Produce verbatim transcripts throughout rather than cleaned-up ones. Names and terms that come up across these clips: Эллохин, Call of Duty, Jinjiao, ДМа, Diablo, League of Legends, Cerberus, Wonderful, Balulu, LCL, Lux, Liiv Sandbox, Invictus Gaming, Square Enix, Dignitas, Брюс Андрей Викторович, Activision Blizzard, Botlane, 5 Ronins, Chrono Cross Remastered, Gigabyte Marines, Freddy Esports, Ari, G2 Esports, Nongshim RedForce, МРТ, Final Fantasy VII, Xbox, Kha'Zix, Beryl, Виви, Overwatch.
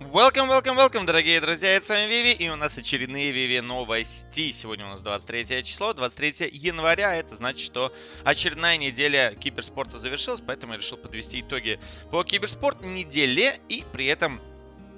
Welcome, welcome, welcome, дорогие друзья, это с вами Виви, и у нас очередные Виви новости. Сегодня у нас двадцать третье число, двадцать третье января, это значит, что очередная неделя киберспорта завершилась, поэтому я решил подвести итоги по киберспорт неделе и при этом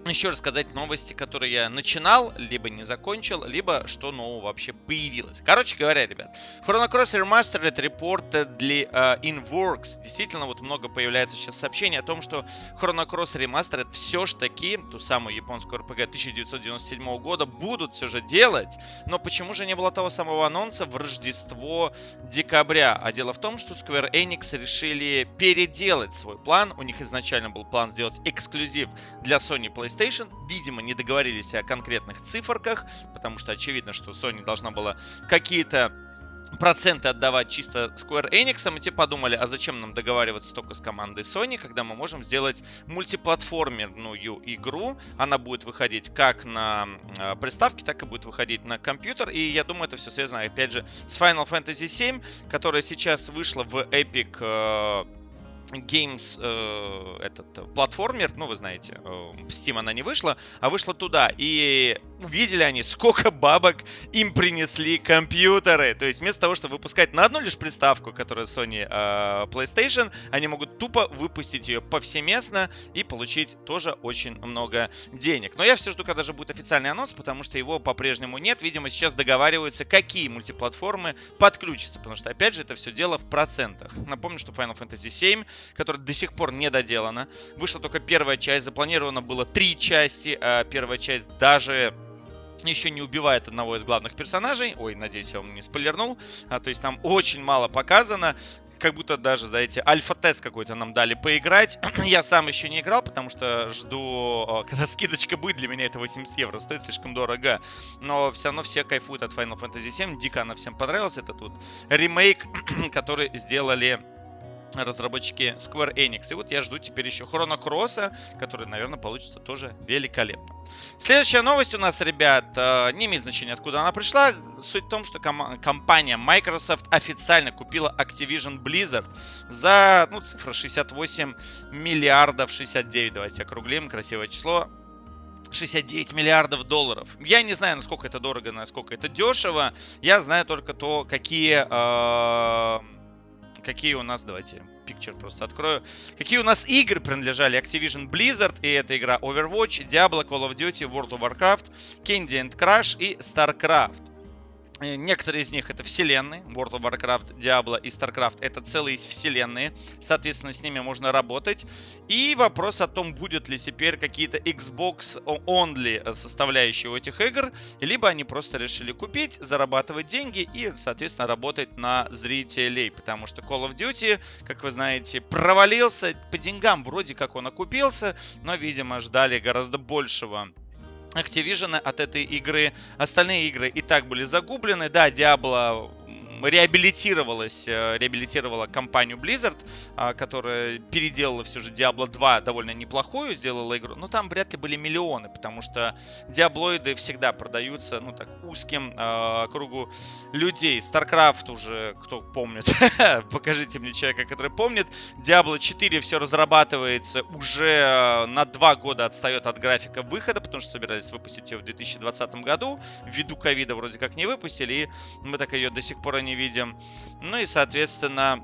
еще рассказать новости, которые я начинал, либо не закончил, либо что нового вообще появилось. Короче говоря, ребят, Chrono Cross Remastered Reported uh, in Works. Действительно, вот много появляется сейчас сообщений о том, что Chrono Cross Remastered все ж таки, ту самую японскую эр пи гэ тысяча девятьсот девяносто седьмого года, будут все же делать. Но почему же не было того самого анонса в Рождество декабря? А дело в том, что Square Enix решили переделать свой план. У них изначально был план сделать эксклюзив для Sony PlayStation. Видимо, не договорились о конкретных циферках, потому что очевидно, что Sony должна была какие-то проценты отдавать чисто Square Enix, и те подумали, а зачем нам договариваться только с командой Sony, когда мы можем сделать мультиплатформерную игру. Она будет выходить как на приставке, так и будет выходить на компьютер. И я думаю, это все связано, опять же, с Final Fantasy семь, которая сейчас вышла в Epic Games, э, этот платформер, ну вы знаете, э, в Steam она не вышла, а вышла туда. И увидели они, сколько бабок им принесли компьютеры. То есть вместо того, чтобы выпускать на одну лишь приставку, которая Sony э, PlayStation, они могут тупо выпустить ее повсеместно и получить тоже очень много денег. Но я все жду, когда же будет официальный анонс, потому что его по-прежнему нет. Видимо, сейчас договариваются, какие мультиплатформы подключатся, потому что, опять же, это все дело в процентах. Напомню, что Final Fantasy семь, которая до сих пор не доделана. Вышла только первая часть, запланировано было три части, а первая часть даже еще не убивает одного из главных персонажей. Ой, надеюсь, я вам не спойлернул. А, то есть там очень мало показано. Как будто даже, знаете, альфа-тест какой-то нам дали поиграть. Я сам еще не играл, потому что жду, когда скидочка будет. Для меня это восемьдесят евро, стоит слишком дорого. Но все равно все кайфуют от Final Fantasy семь. Дико она всем понравилась. Это тут ремейк, который сделали разработчики Square Enix. И вот я жду теперь еще Chrono Cross'а, который, наверное, получится тоже великолепно. Следующая новость у нас, ребят, не имеет значения, откуда она пришла. Суть в том, что ком- компания Microsoft официально купила Activision Blizzard за, ну, цифра шестьдесят восемь миллиардов, шестьдесят девять, давайте округлим, красивое число. шестьдесят девять миллиардов долларов. Я не знаю, насколько это дорого, насколько это дешево. Я знаю только то, какие... Э- Какие у нас, давайте, пикчер просто открою. Какие у нас игры принадлежали Activision Blizzard. И это игра Overwatch, Diablo, Call of Duty, World of Warcraft, Candy Crush и StarCraft. Некоторые из них это вселенные. World of Warcraft, Diablo и StarCraft — это целые вселенные. Соответственно, с ними можно работать. И вопрос о том, будет ли теперь какие-то Xbox Only составляющие у этих игр. Либо они просто решили купить, зарабатывать деньги и, соответственно, работать на зрителей. Потому что Call of Duty, как вы знаете, провалился. По деньгам вроде как он окупился, но, видимо, ждали гораздо большего Activision от этой игры. Остальные игры и так были загублены. Да, Diablo реабилитировалась, реабилитировала компанию Blizzard, которая переделала все же Diablo два довольно неплохую, сделала игру, но там вряд ли были миллионы, потому что диаблоиды всегда продаются, ну, так, узким э, кругу людей. StarCraft уже, кто помнит, покажите мне человека, который помнит. Diablo четыре все разрабатывается, уже на два года отстает от графика выхода, потому что собирались выпустить ее в две тысячи двадцатом году, ввиду ковида вроде как не выпустили, и мы так ее до сих пор не видим. Ну и, соответственно,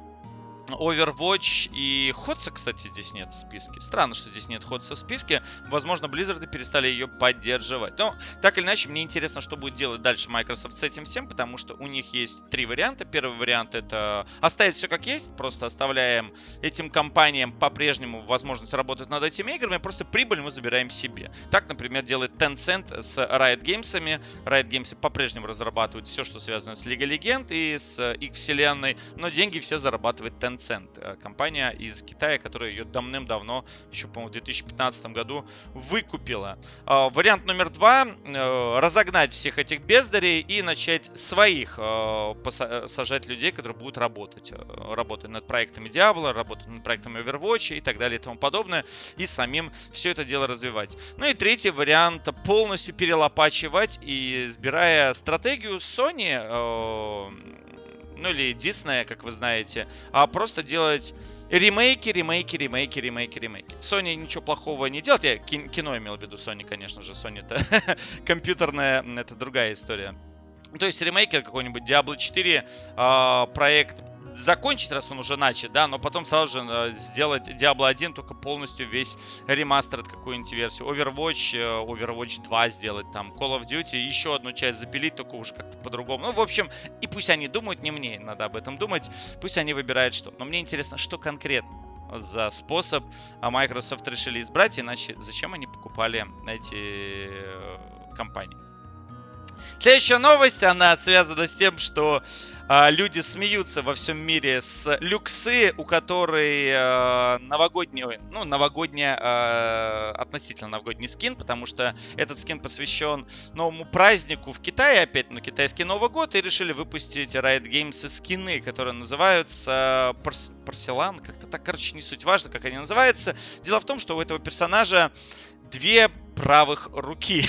Overwatch и Ходса, кстати, здесь нет в списке. Странно, что здесь нет Ходса в списке. Возможно, Близзарды перестали ее поддерживать. Но, так или иначе, мне интересно, что будет делать дальше Microsoft с этим всем, потому что у них есть три варианта. Первый вариант — это оставить все как есть, просто оставляем этим компаниям по-прежнему возможность работать над этими играми, просто прибыль мы забираем себе. Так, например, делает Tencent с Riot Games. Riot Games по-прежнему разрабатывают все, что связано с League of Legends и с их вселенной, но деньги все зарабатывает Tencent. Tencent, компания из Китая, которая ее давным-давно, еще, по-моему, в две тысячи пятнадцатом году выкупила. Вариант номер два – разогнать всех этих бездарей и начать своих сажать людей, которые будут работать. Работать над проектами Diablo, работать над проектами Overwatch и так далее и тому подобное. И самим все это дело развивать. Ну и третий вариант – полностью перелопачивать и, избирая стратегию Sony, ну или Disney, как вы знаете, а просто делать ремейки, ремейки, ремейки, ремейки, ремейки. Sony ничего плохого не делает. Я кино имел в виду, Sony, конечно же. Sony это компьютерная, это другая история. То есть ремейкер какой-нибудь Диабло четыре проект закончить, раз он уже начат, да, но потом сразу же сделать Диабло один, только полностью весь ремастер от какой-нибудь версии. Overwatch, Overwatch два сделать, там, Call of Duty, еще одну часть запилить, только уже как-то по-другому. Ну, в общем, и пусть они думают, не мне надо об этом думать, пусть они выбирают что. Но мне интересно, что конкретно за способ Microsoft решили избрать, иначе зачем они покупали эти компании. Следующая новость, она связана с тем, что э, люди смеются во всем мире с люксы, у которой э, новогодний, ну, новогодняя, э, относительно новогодний скин, потому что этот скин посвящен новому празднику в Китае, опять, ну, китайский Новый год, и решили выпустить Riot Games скины, которые называются Porcelain, как-то так, короче, не суть важно, как они называются. Дело в том, что у этого персонажа две правых руки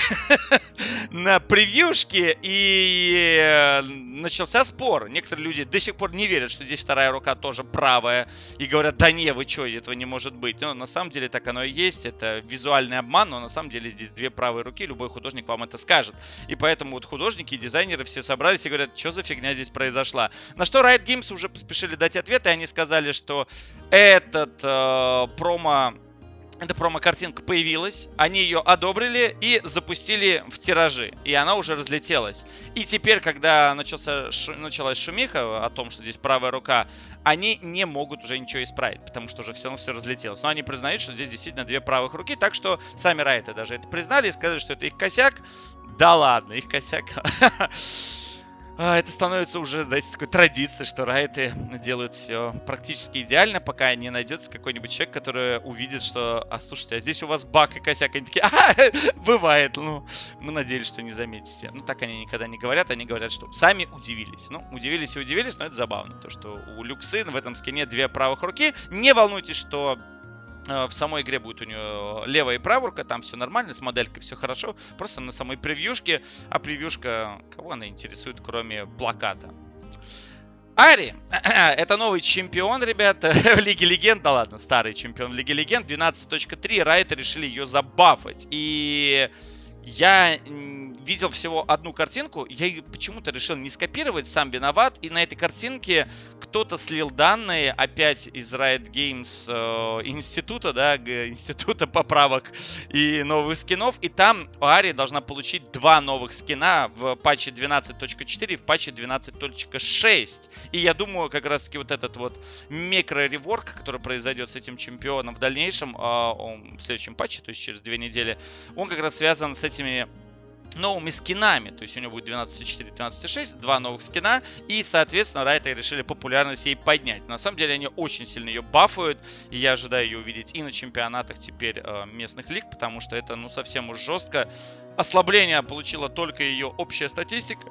на превьюшке, и начался спор. Некоторые люди до сих пор не верят, что здесь вторая рука тоже правая, и говорят, да не, вы чё, этого не может быть. Но на самом деле так оно и есть, это визуальный обман, но на самом деле здесь две правые руки, любой художник вам это скажет. И поэтому вот художники и дизайнеры все собрались и говорят, что за фигня здесь произошла. На что Riot Games уже поспешили дать ответ, и они сказали, что этот э, промо... Эта промо-картинка появилась, они ее одобрили и запустили в тиражи, и она уже разлетелась. И теперь, когда начался, шу, началась шумиха о том, что здесь правая рука, они не могут уже ничего исправить, потому что уже все равно все разлетелось. Но они признают, что здесь действительно две правых руки, так что сами Райты даже это признали и сказали, что это их косяк. Да ладно, их косяк. Это становится уже, знаете, такой традицией, что Райты делают все практически идеально, пока не найдется какой-нибудь человек, который увидит, что, а слушайте, а здесь у вас баг и косяк. Они такие, ага, бывает, ну, мы надеялись, что не заметите. Ну, так они никогда не говорят, они говорят, что сами удивились. Ну, удивились и удивились, но это забавно, то, что у Люксы в этом скине две правых руки. Не волнуйтесь, что... В самой игре будет у нее левая и правая рука, там все нормально, с моделькой все хорошо. Просто на самой превьюшке, а превьюшка, кого она интересует, кроме плаката? Ари, это новый чемпион, ребята, в Лиге Легенд, да ладно, старый чемпион Лиги Легенд, двенадцать точка три, Riot решили ее забафать, и... Я видел всего одну картинку, я ее почему-то решил не скопировать, сам виноват. И на этой картинке кто-то слил данные опять из Riot Games э, института, да, института поправок и новых скинов. И там Ари должна получить два новых скина в патче двенадцать точка четыре и в патче двенадцать точка шесть. И я думаю, как раз таки вот этот вот микро-реворк, который произойдет с этим чемпионом в дальнейшем, э, он в следующем патче, то есть через две недели, он как раз связан с этим этими новыми скинами, то есть у него будет двенадцать точка четыре, двенадцать точка шесть, два новых скина, и, соответственно, Райты решили популярность ей поднять. На самом деле, они очень сильно ее бафуют, и я ожидаю ее увидеть и на чемпионатах теперь местных лиг, потому что это, ну, совсем уж жестко. Ослабление получила только ее общая статистика.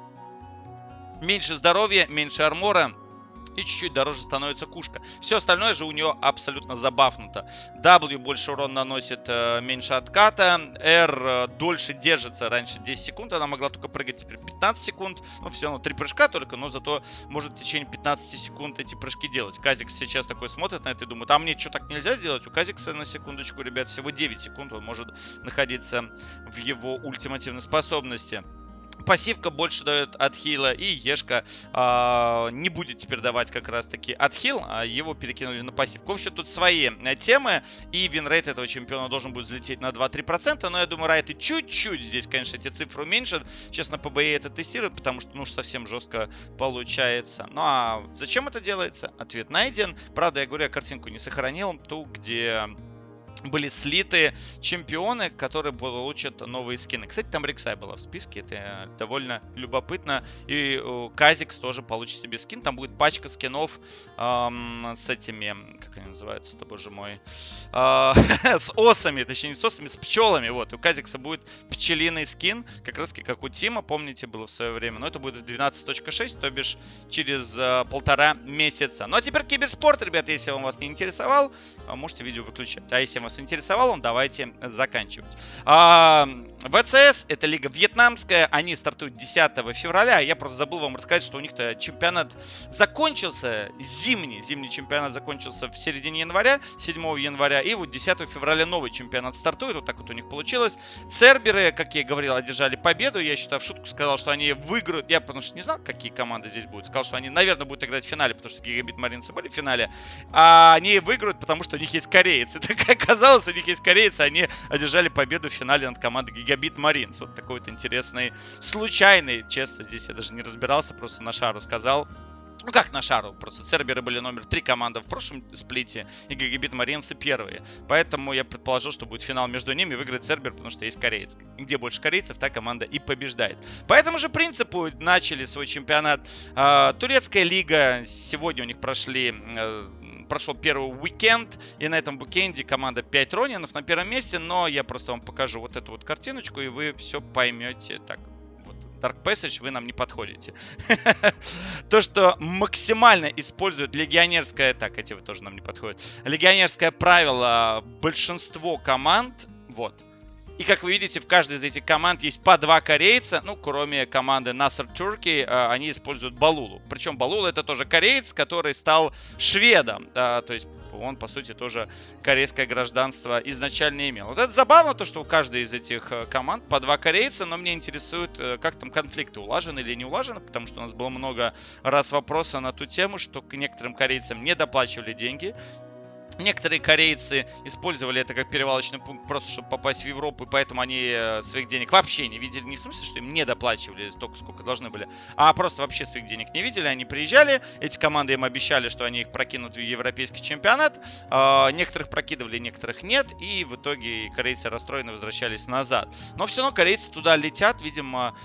Меньше здоровья, меньше армора. И чуть-чуть дороже становится кушка. Все остальное же у нее абсолютно забафнуто. W больше урон наносит, меньше отката. R дольше держится. Раньше десять секунд. Она могла только прыгать теперь пятнадцать секунд. Ну, все равно три прыжка только. Но зато может в течение пятнадцати секунд эти прыжки делать. Kha'Zix сейчас такой смотрит на это и думает, а мне что, так нельзя сделать? У Kha'Zix, на секундочку, ребят, всего девять секунд. Он может находиться в его ультимативной способности. Пассивка больше дает отхила, и Ешка э, не будет теперь давать как раз-таки отхил, а его перекинули на пассивку. В общем, тут свои темы, и винрейт этого чемпиона должен будет взлететь на два-три процента, но я думаю, Райты чуть-чуть здесь, конечно, эти цифры уменьшат. Сейчас на ПБЕ это тестируют, потому что, ну, совсем жестко получается. Ну, а зачем это делается? Ответ найден. Правда, я говорю, я картинку не сохранил, ту, где... были слиты чемпионы, которые получат новые скины. Кстати, там Риксай была в списке, это довольно любопытно. И Kha'Zix тоже получит себе скин. Там будет пачка скинов эм, с этими, как они называются-то, боже мой, э, с осами, точнее не с осами, с пчелами. Вот, у Kha'Zix будет пчелиный скин, как раз как у Тима, помните, было в свое время. Но это будет двенадцать точка шесть, то бишь через э, полтора месяца. Ну а теперь киберспорт, ребят, если он вас не интересовал, можете видео выключать. А если вас вас интересовал он, давайте заканчивать. А, вэ цэ эс, это лига вьетнамская, они стартуют десятого февраля. Я просто забыл вам рассказать, что у них-то чемпионат закончился, зимний, зимний чемпионат закончился в середине января, седьмого января, и вот десятого февраля новый чемпионат стартует, вот так вот у них получилось. Церберы, как я и говорил, одержали победу, я считаю, в шутку сказал, что они выиграют, я потому что не знал, какие команды здесь будут, сказал, что они, наверное, будут играть в финале, потому что Gigabyte Marines были в финале, а они выиграют, потому что у них есть корейцы. Так оказалось, у них есть корейцы, они одержали победу в финале над командой Gigabyte Marines. Вот такой вот интересный, случайный, честно, здесь я даже не разбирался, просто на шару сказал. Ну как на шару, просто Церберы были номер три команда в прошлом сплите, и Gigabyte Marines первые. Поэтому я предположил, что будет финал между ними, выиграет Цербер, потому что есть корейцы. Где больше корейцев, та команда и побеждает. По этому же принципу начали свой чемпионат э, турецкая лига. Сегодня у них прошли... Э, Прошел первый уикенд, и на этом уикенде команда пять ронинов на первом месте, но я просто вам покажу вот эту вот картиночку, и вы все поймете. Так, вот, Dark Passage, вы нам не подходите. То, что максимально используют легионерское... Так, эти вы тоже нам не подходят. Легионерское правило большинство команд, вот. И, как вы видите, в каждой из этих команд есть по два корейца. Ну, кроме команды Nasser Turkey, они используют Балулу. Причем Балулу — это тоже кореец, который стал шведом. Да, то есть он, по сути, тоже корейское гражданство изначально имел. Вот это забавно, то, что у каждой из этих команд по два корейца. Но мне интересует, как там конфликты, улажены или не улажены. Потому что у нас было много раз вопроса на ту тему, что к некоторым корейцам не доплачивали деньги. Некоторые корейцы использовали это как перевалочный пункт, просто чтобы попасть в Европу, и поэтому они своих денег вообще не видели. Не в смысле, что им не доплачивали столько, сколько должны были, а просто вообще своих денег не видели. Они приезжали, эти команды им обещали, что они их прокинут в европейский чемпионат. А, некоторых прокидывали, некоторых нет, и в итоге корейцы расстроены возвращались назад. Но все равно корейцы туда летят, видимо...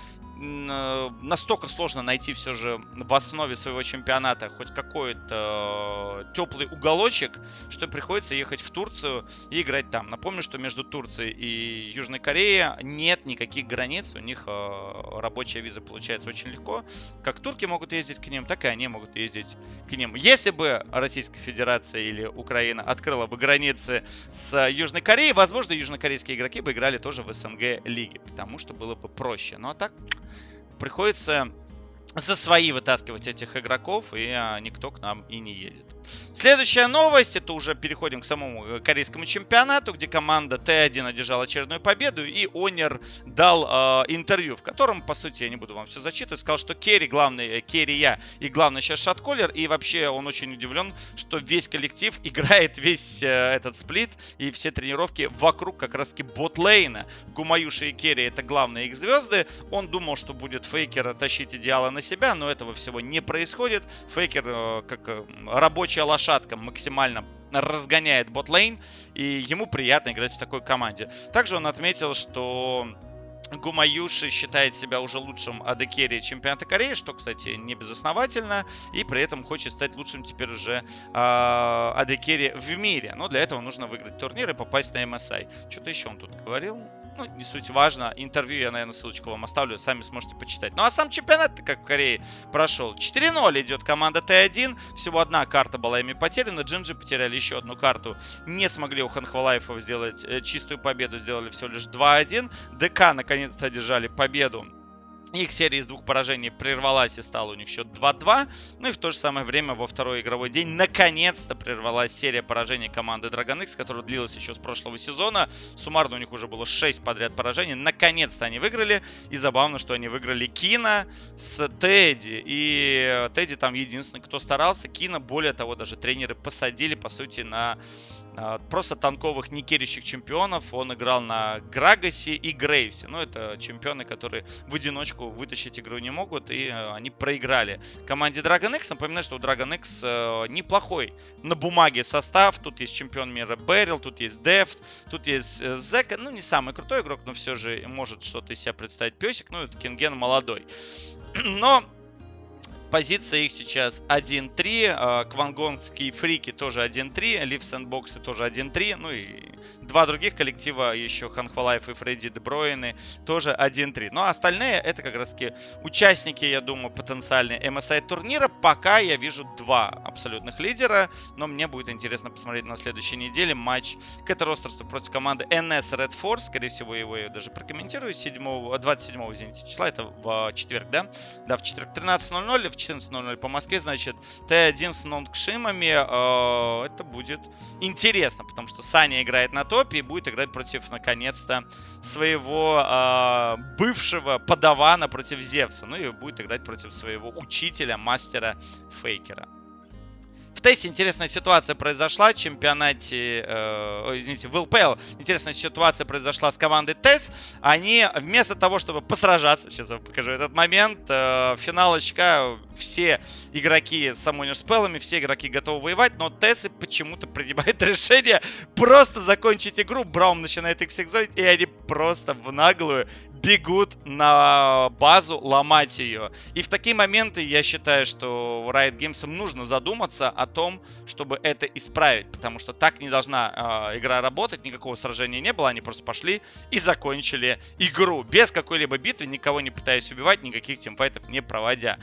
Настолько сложно найти все же в основе своего чемпионата хоть какой-то теплый уголочек, что приходится ехать в Турцию и играть там. Напомню, что между Турцией и Южной Кореей нет никаких границ. У них рабочая виза получается очень легко. Как турки могут ездить к ним, так и они могут ездить к ним. Если бы Российская Федерация или Украина открыла бы границы с Южной Кореей, возможно, южнокорейские игроки бы играли тоже в СНГ лиге, потому что было бы проще. Ну а так... Приходится за свои вытаскивать этих игроков, и а, никто к нам и не едет. Следующая новость, это уже переходим к самому корейскому чемпионату, где команда тэ один одержала очередную победу, и Онер дал э, интервью, в котором, по сути, я не буду вам все зачитывать, сказал, что Керри, главный, э, Керри я, и главный сейчас шотколлер, и вообще он очень удивлен, что весь коллектив играет весь э, этот сплит, и все тренировки вокруг как раз-таки ботлейна. Гумаюши и Керри — это главные их звезды, он думал, что будет Фейкера тащить идеалы на себя, но этого всего не происходит. Фейкер, э, как э, рабочий лошадка, максимально разгоняет ботлейн, и ему приятно играть в такой команде. Также он отметил, что Гумаюши считает себя уже лучшим эй ди-керри чемпионата Кореи, что, кстати, не безосновательно, и при этом хочет стать лучшим теперь уже э, эй ди-керри в мире. Но для этого нужно выиграть турнир и попасть на эм эс ай. Что-то еще он тут говорил. Ну, не суть важно. Интервью я, наверное, ссылочку вам оставлю. Сами сможете почитать. Ну, а сам чемпионат-то, как в Корее, прошел. четыре ноль идет команда тэ один. Всего одна карта была ими потеряна. Джинджи потеряли еще одну карту. Не смогли у Ханхвалаевов сделать чистую победу. Сделали всего лишь два один. ДК, наконец-то, одержали победу. Их серия из двух поражений прервалась и стал у них счет два-два. Ну и в то же самое время во второй игровой день наконец-то прервалась серия поражений команды Dragon X, которая длилась еще с прошлого сезона. Суммарно у них уже было шесть подряд поражений. Наконец-то они выиграли. И забавно, что они выиграли Кина с Тедди. И Тедди там единственный, кто старался. Кина, более того, даже тренеры посадили, по сути, на... Просто танковых некерящих чемпионов. Он играл на Грагасе и Грейвсе. Ну, это чемпионы, которые в одиночку вытащить игру не могут. И они проиграли команде Dragon X. Напоминаю, что у Dragon X неплохой на бумаге состав. Тут есть чемпион мира Берил, тут есть Дефт, тут есть Зека. Ну, не самый крутой игрок, но все же может что-то из себя представить песик. Ну, это Кинген молодой. Но... Позиция их сейчас один три, квангонские фрики тоже один три, лив сэндбоксы тоже один три, ну и Два других коллектива еще, Ханхвалаев и Фредди Дебройны, тоже один-три. Но остальные это как раз таки участники, я думаю, потенциальные эм эс ай турнира. Пока я вижу два абсолютных лидера, но мне будет интересно посмотреть на следующей неделе матч Кэта Ростерса против команды эн эс RedForce. Скорее всего, его я даже прокомментирую. двадцать седьмого, извините, числа, это в четверг, да? Да, в четверг тринадцать ноль-ноль, в четырнадцать ноль-ноль по Москве, значит, тэ один с Нонгшимами. Это будет интересно, потому что Саня играет на топе и будет играть против, наконец-то, своего э, бывшего подавана, против Зевса. Ну и будет играть против своего учителя, мастера Фейкера. В Тессе интересная ситуация произошла в чемпионате, э, извините, в эл пэ эл интересная ситуация произошла с командой Тесс. Они вместо того, чтобы посражаться, сейчас я вам покажу этот момент, э, финалочка, все игроки с аммунерспеллами, все игроки готовы воевать, но Тессы почему-то принимают решение просто закончить игру. Браум начинает их всех зовить, и они просто в наглую бегут на базу ломать ее. И в такие моменты я считаю, что Riot Games нужно задуматься о том, чтобы это исправить. Потому что так не должна э, игра работать. Никакого сражения не было. Они просто пошли и закончили игру. Без какой-либо битвы, никого не пытаясь убивать, никаких тимфайтов не проводя.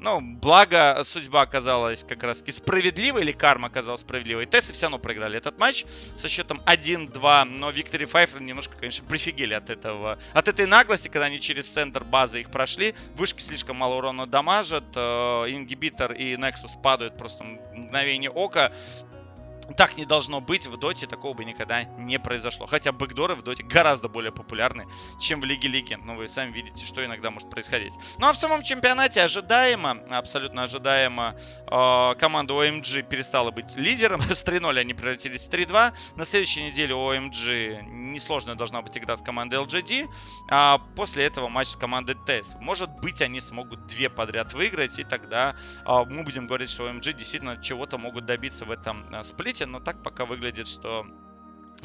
Ну, благо, судьба оказалась как раз-таки справедливой, или карма оказалась справедливой. Тессы все равно проиграли этот матч со счетом один-два, но Victory пять немножко, конечно, прифигели от этого. От этой наглости, когда они через центр базы их прошли, вышки слишком мало урона дамажат, э, ингибитор и Nexus падают просто в мгновение ока. Так не должно быть, в доте такого бы никогда не произошло. Хотя бэкдоры в доте гораздо более популярны, чем в Лиге Легенд. Но вы сами видите, что иногда может происходить. Ну а в самом чемпионате ожидаемо, абсолютно ожидаемо, э, команда о эм джи перестала быть лидером. С три ноль они превратились в три-два. На следующей неделе у о эм джи несложная должна быть игра с командой эл джи ди. А после этого матч с командой Тесс. Может быть, они смогут две подряд выиграть. И тогда э, мы будем говорить, что о эм джи действительно чего-то могут добиться в этом э, сплите. Но так пока выглядит, что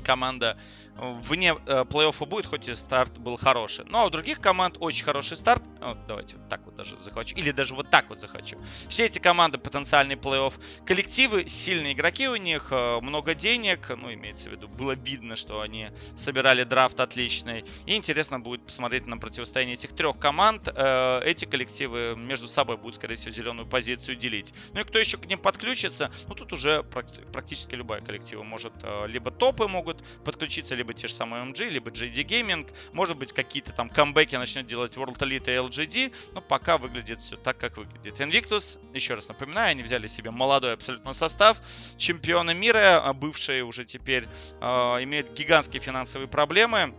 команда вне э, плей-оффа будет, хоть и старт был хороший. Ну а у других команд очень хороший старт. О, давайте вот так вот даже захвачу. Или даже вот так вот захочу. Все эти команды потенциальный плей-офф. Коллективы, сильные игроки у них, э, много денег. Ну, имеется в виду, было видно, что они собирали драфт отличный. И интересно будет посмотреть на противостояние этих трех команд. Э, эти коллективы между собой будут, скорее всего, зеленую позицию делить. Ну и кто еще к ним подключится, ну тут уже практически любая коллектива может. Э, либо топы могут подключиться, либо те же самые эм джи, либо джей ди Gaming. Может быть, какие-то там камбэки начнет делать World Elite и эл джи ди. Но пока выглядит все так, как выглядит. Invictus, еще раз напоминаю, они взяли себе молодой абсолютно состав. Чемпионы мира, бывшие уже теперь, э, имеют гигантские финансовые проблемы.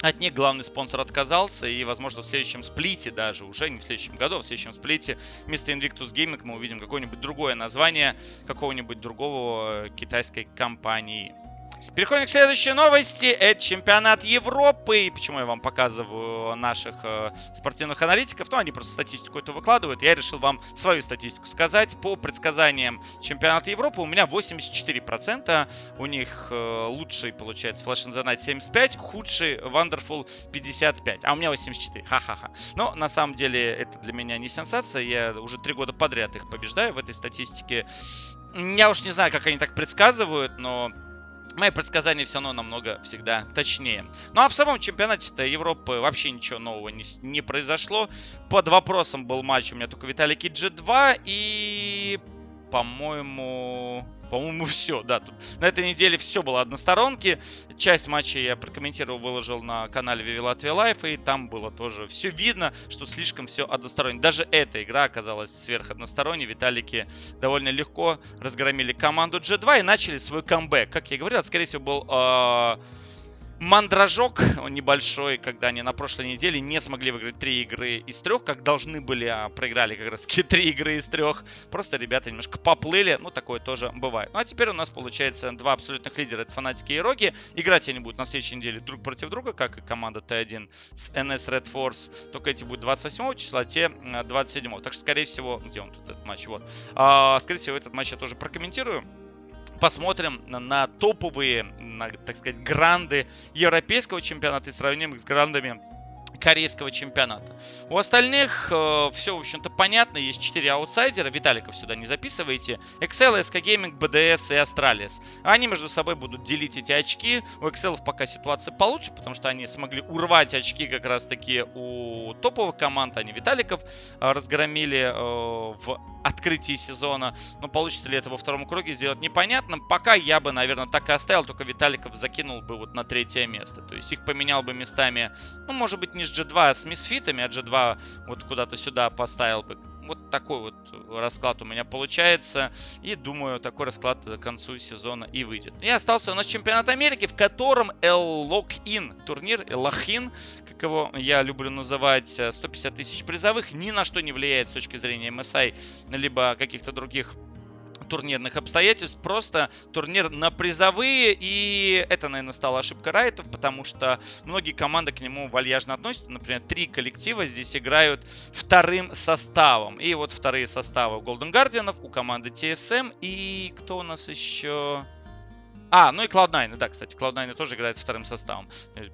От них главный спонсор отказался, и, возможно, в следующем сплите даже, уже не в следующем году, а в следующем сплите вместо Invictus Gaming мы увидим какое-нибудь другое название какого-нибудь другого китайской компании. Переходим к следующей новости. Это чемпионат Европы. И почему я вам показываю наших э, спортивных аналитиков? Ну, они просто статистику эту выкладывают. Я решил вам свою статистику сказать. По предсказаниям чемпионата Европы у меня восемьдесят четыре процента. У них э, лучший, получается, Flash in the Night семьдесят пять, худший Wonderful пятьдесят пять. А у меня восемьдесят четыре. Ха-ха-ха. Но на самом деле это для меня не сенсация. Я уже три года подряд их побеждаю в этой статистике. Я уж не знаю, как они так предсказывают, но... мои предсказания все равно намного всегда точнее. Ну а в самом чемпионате-то Европы вообще ничего нового не, не произошло. Под вопросом был матч у меня только Vitality джи два и... по-моему... По-моему, все, да. Тут на этой неделе все было односторонки. Часть матчей я прокомментировал, выложил на канале ви ви Latvia Life, и там было тоже все видно, что слишком все односторонне. Даже эта игра оказалась сверходносторонней. Виталики довольно легко разгромили команду джи два и начали свой камбэк. Как я и говорил, это, скорее всего, был... Э мандражок небольшой, когда они на прошлой неделе не смогли выиграть три игры из трех, как должны были, а проиграли как раз три игры из трех. Просто ребята немножко поплыли, ну такое тоже бывает. Ну а теперь у нас получается два абсолютных лидера, это Фанатики и Роги. Играть они будут на следующей неделе друг против друга, как и команда тэ один с эн эс RedForce. Только эти будут двадцать восьмого числа, те двадцать седьмого. Так что, скорее всего, где он тут этот матч? Вот. А, скорее всего, этот матч я тоже прокомментирую. Посмотрим на топовые, на, так сказать, гранды европейского чемпионата и сравним их с грандами корейского чемпионата. У остальных э, все, в общем-то, понятно. Есть четыре аутсайдера. Виталиков сюда не записывайте. Excel, эс кей Gaming, би ди эс и Astralis. Они между собой будут делить эти очки. У Excel пока ситуация получше, потому что они смогли урвать очки как раз-таки у топовых команд. Они Виталиков э, разгромили э, в открытии сезона. Но получится ли это во втором круге, сделать непонятно. Пока я бы, наверное, так и оставил. Только Виталиков закинул бы вот на третье место. То есть их поменял бы местами, ну, может быть, не с джи два, а с мисфитами, а джи два вот куда-то сюда поставил бы. Вот такой вот расклад у меня получается. И думаю, такой расклад к концу сезона и выйдет. И остался у нас чемпионат Америки, в котором Эллокин, турнир Эллохин, как его я люблю называть, сто пятьдесят тысяч призовых, ни на что не влияет с точки зрения эм эс ай, либо каких-то других турнирных обстоятельств, просто турнир на призовые, и это, наверное, стала ошибка Райтов, потому что многие команды к нему вальяжно относятся. Например, три коллектива здесь играют вторым составом, и вот вторые составы у Golden Guardians, у команды ти эс эм, и кто у нас еще... А, ну и Cloud9, да, кстати, Cloud9 тоже играет вторым составом.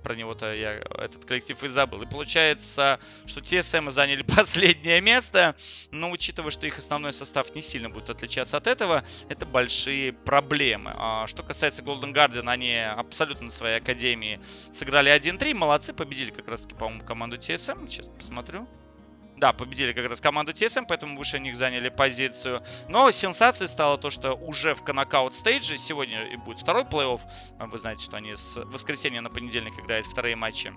Про него-то я этот коллектив и забыл. И получается, что ти эс эм заняли последнее место, но учитывая, что их основной состав не сильно будет отличаться от этого, это большие проблемы. А что касается Golden Guardian, они абсолютно на своей академии сыграли один три, молодцы, победили как раз-таки, по-моему, команду ти эс эм, сейчас посмотрю. Да, победили как раз команду ти эс эм, поэтому выше них заняли позицию. Но сенсацией стало то, что уже в Knockout стейдже сегодня и будет второй плей-офф. Вы знаете, что они с воскресенья на понедельник играют вторые матчи.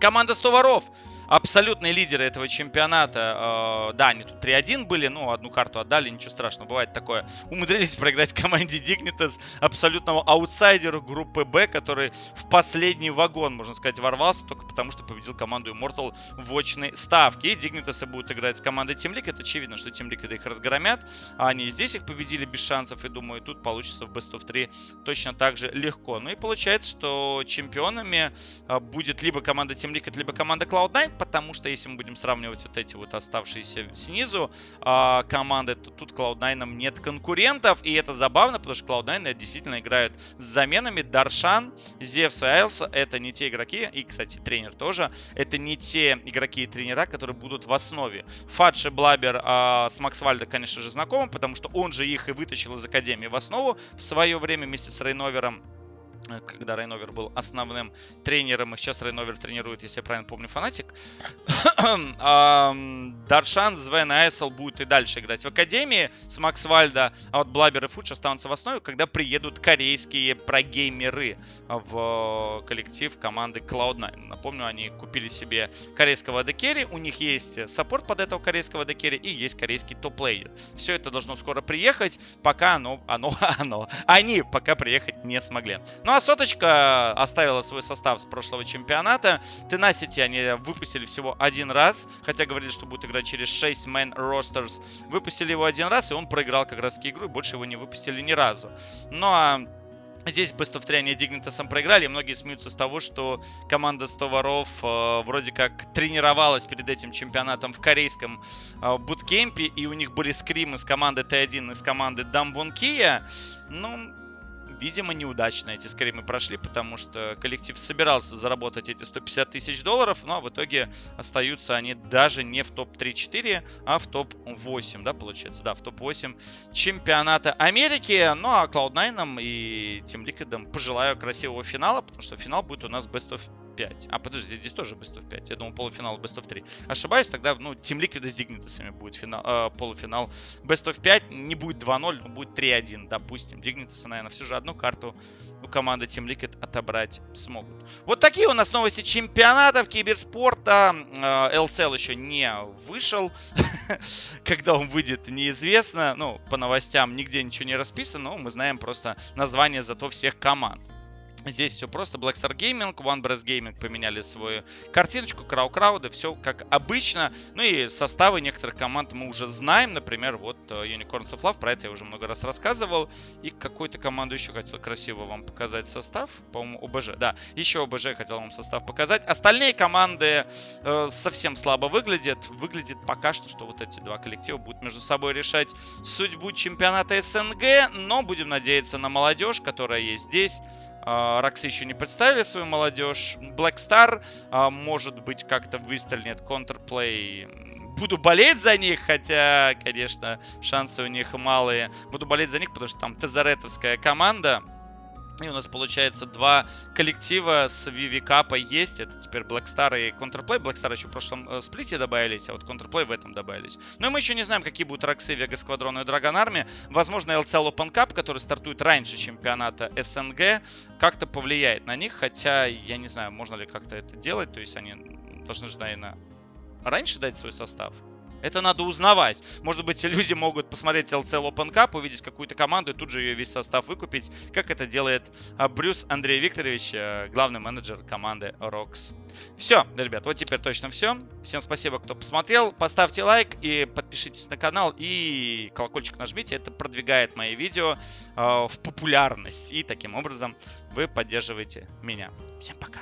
Команда сто воров, абсолютные лидеры этого чемпионата. Да, они тут три один были, но одну карту отдали, ничего страшного, бывает такое. Умудрились проиграть команде Dignitas, абсолютному аутсайдеру группы Б, который в последний вагон, можно сказать, ворвался, только потому что победил команду Immortal в очной ставке. И Dignitas будут играть с командой Team Liquid. Очевидно, что Team Liquid их разгромят. А они здесь их победили без шансов, и думаю, тут получится в бест оф три точно так же легко. Ну и получается, что чемпионами будет либо команда Team Liquid, либо команда Cloud9, потому что если мы будем сравнивать вот эти вот оставшиеся снизу э, команды, то тут Cloud9 нет конкурентов, и это забавно, потому что Cloud9 действительно играют с заменами. Даршан, Зевс и Айлс — это не те игроки, и, кстати, тренер тоже, это не те игроки и тренера, которые будут в основе. Фадж и Блабер э, с Максвальда, конечно же, знакомы, потому что он же их и вытащил из академии в основу в свое время вместе с Рейновером, когда Рейновер был основным тренером, и сейчас Рейновер тренирует, если я правильно помню, Фанатик. Даршан, Звен и Айсел будут и дальше играть в академии с Максвальда, а вот Блабер и Фудж останутся в основе, когда приедут корейские прогеймеры в коллектив команды Cloud9. Напомню, они купили себе корейского декерри, у них есть саппорт под этого корейского декерри и есть корейский топ-плеер. Все это должно скоро приехать, пока оно, оно, оно, они пока приехать не смогли. Ну а Соточка оставила свой состав с прошлого чемпионата. Tenacity они выпустили всего один раз, хотя говорили, что будут играть через шесть main rosters. Выпустили его один раз, и он проиграл как раз таки игру, и больше его не выпустили ни разу. Ну а здесь бест оф три они Dignitas'ом проиграли, и многие смеются с того, что команда сто воров э, вроде как тренировалась перед этим чемпионатом в корейском э, буткемпе, и у них были скримы с команды ти один и с команды Damwon Kia. Ну... Видимо, неудачно эти скримы прошли, потому что коллектив собирался заработать эти сто пятьдесят тысяч долларов, но в итоге остаются они даже не в топ три-четыре, а в топ восемь, да, получается, да, в топ восемь чемпионата Америки. Ну, а Cloud9 и Team Liquid пожелаю красивого финала, потому что финал будет у нас бест оф пять. А, подожди, здесь тоже бест оф пять, я думал, полуфинал бест оф три. Ошибаюсь, тогда, ну, Team Liquid с Dignitas'ами будет финал, э, полуфинал бест оф пять, не будет два ноль, но будет три один, допустим. Dignitas'ы, наверное, все же одно карту у команды Team Liquid отобрать смогут. Вот такие у нас новости чемпионатов киберспорта. эл си эл еще не вышел. Когда он выйдет, неизвестно. Ну, по новостям нигде ничего не расписано, но мы знаем просто название зато всех команд. Здесь все просто. Blackstar Gaming, One Breath Gaming поменяли свою картиночку, крау-крауды, все как обычно. Ну и составы некоторых команд мы уже знаем. Например, вот Unicorns of Love, про это я уже много раз рассказывал. И какую-то команду еще хотел красиво вам показать состав. По-моему, о бэ жэ. Да, еще о бэ жэ хотел вам состав показать. Остальные команды э, совсем слабо выглядят. Выглядит пока что, что вот эти два коллектива будут между собой решать судьбу чемпионата эс эн гэ. Но будем надеяться на молодежь, которая есть здесь. Роксы еще не представили свою молодежь. Black Star, может быть, как-то выстрелит. Counterplay. Буду болеть за них, хотя, конечно, шансы у них малые. Буду болеть за них, потому что там тезаретовская команда. И у нас, получается, два коллектива с ви ви капа есть. Это теперь Black Star и Counterplay. Black Star еще в прошлом сплите добавились, а вот Counterplay в этом добавились. Но и мы еще не знаем, какие будут Роксы, Вега Сквадрон и Dragon Army. Возможно, эл си эл Open Cup, который стартует раньше чемпионата эс эн гэ, как-то повлияет на них. Хотя, я не знаю, можно ли как-то это делать. То есть они должны же, наверное, раньше дать свой состав. Это надо узнавать. Может быть, люди могут посмотреть эл си эл Open Cup, увидеть какую-то команду и тут же ее весь состав выкупить, как это делает Брюс Андрей Викторович, главный менеджер команды Рокс. Все, ребят, вот теперь точно все. Всем спасибо, кто посмотрел. Поставьте лайк и подпишитесь на канал, и колокольчик нажмите. Это продвигает мои видео в популярность. И таким образом вы поддерживаете меня. Всем пока.